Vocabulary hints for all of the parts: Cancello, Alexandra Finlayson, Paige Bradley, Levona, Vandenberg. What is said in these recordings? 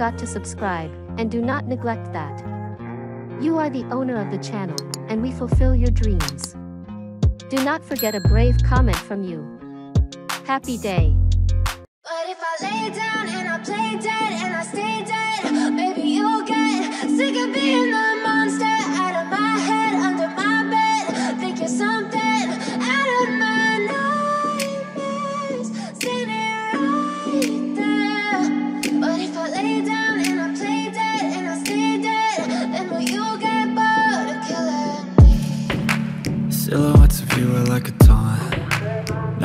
forgot to subscribe, and do not neglect that. You are the owner of the channel, and we fulfill your dreams. Do not forget a brave comment from you. Happy day. But if I lay down and I play dead and I stay dead, maybe you'll get sick of being the monster out of my head, under my bed. Think you're something out of my nightmares, sitting right there. But if I lay down and I play dead and I stay dead, then will you get bored of killing me? Silhouettes of you are like a taunt.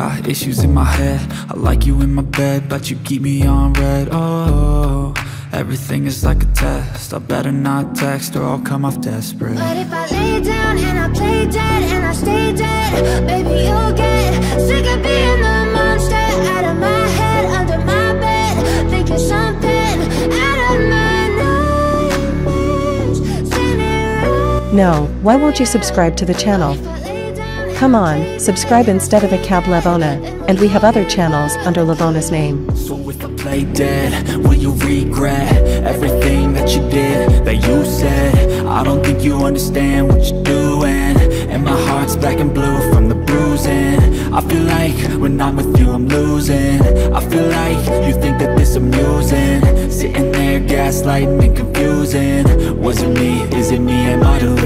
Got issues in my head, I like you in my bed, but you keep me on red. Oh, everything is like a test, I better not text or I'll come off desperate. But if I lay down and I play dead and I stay dead, baby you'll get sick of being the monster out of my head, under my bed. Think you're something out of my nightmares, standing right. No, why won't you subscribe to the channel? Come on, subscribe instead of a cab, Levona, and we have other channels under Levona's name. So if I play dead, will you regret everything that you did, that you said? I don't think you understand what you're doing, and my heart's black and blue from the bruising. I feel like when I'm with you I'm losing. I feel like you think that this amusing, sitting there gaslighting and confusing. Was it me, is it me, am I delusional?